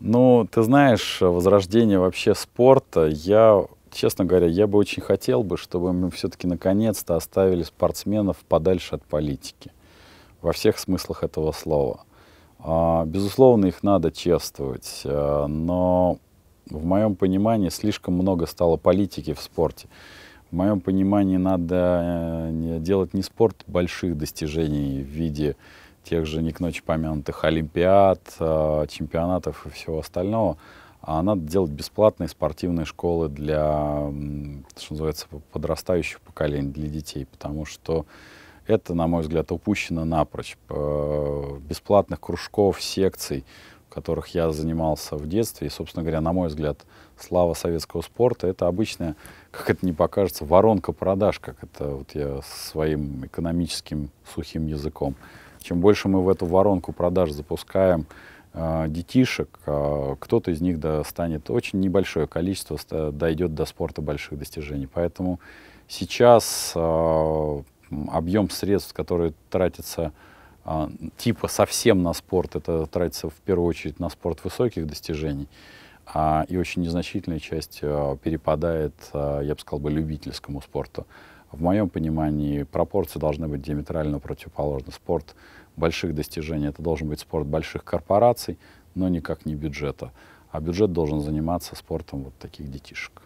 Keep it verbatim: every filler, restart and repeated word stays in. Ну, ты знаешь, возрождение вообще спорта, я, честно говоря, я бы очень хотел бы, чтобы мы все-таки наконец-то оставили спортсменов подальше от политики, во всех смыслах этого слова. Безусловно, их надо чествовать, но в моем понимании слишком много стало политики в спорте. В моем понимании надо делать не спорт больших достижений в виде тех же не к ночи помянутых олимпиад, чемпионатов и всего остального, а надо делать бесплатные спортивные школы для, что называется, подрастающих поколений, для детей, потому что это, на мой взгляд, упущено напрочь. Бесплатных кружков, секций, в которых я занимался в детстве, и, собственно говоря, на мой взгляд, слава советского спорта — это обычная, как это не покажется, воронка продаж, как это вот я своим экономическим сухим языком. Чем больше мы в эту воронку продаж запускаем э, детишек, э, кто-то из них достанет очень небольшое количество, дойдет до спорта больших достижений. Поэтому сейчас э, объем средств, которые тратятся э, типа совсем на спорт, это тратится в первую очередь на спорт высоких достижений, э, и очень незначительная часть э, перепадает, э, я бы сказал, бы, любительскому спорту. В моем понимании пропорции должны быть диаметрально противоположны. Спорт больших достижений — это должен быть спорт больших корпораций, но никак не бюджета. А бюджет должен заниматься спортом вот таких детишек.